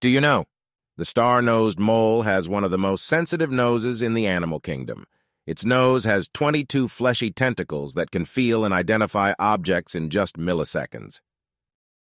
Do you know? The star-nosed mole has one of the most sensitive noses in the animal kingdom. Its nose has 22 fleshy tentacles that can feel and identify objects in just milliseconds.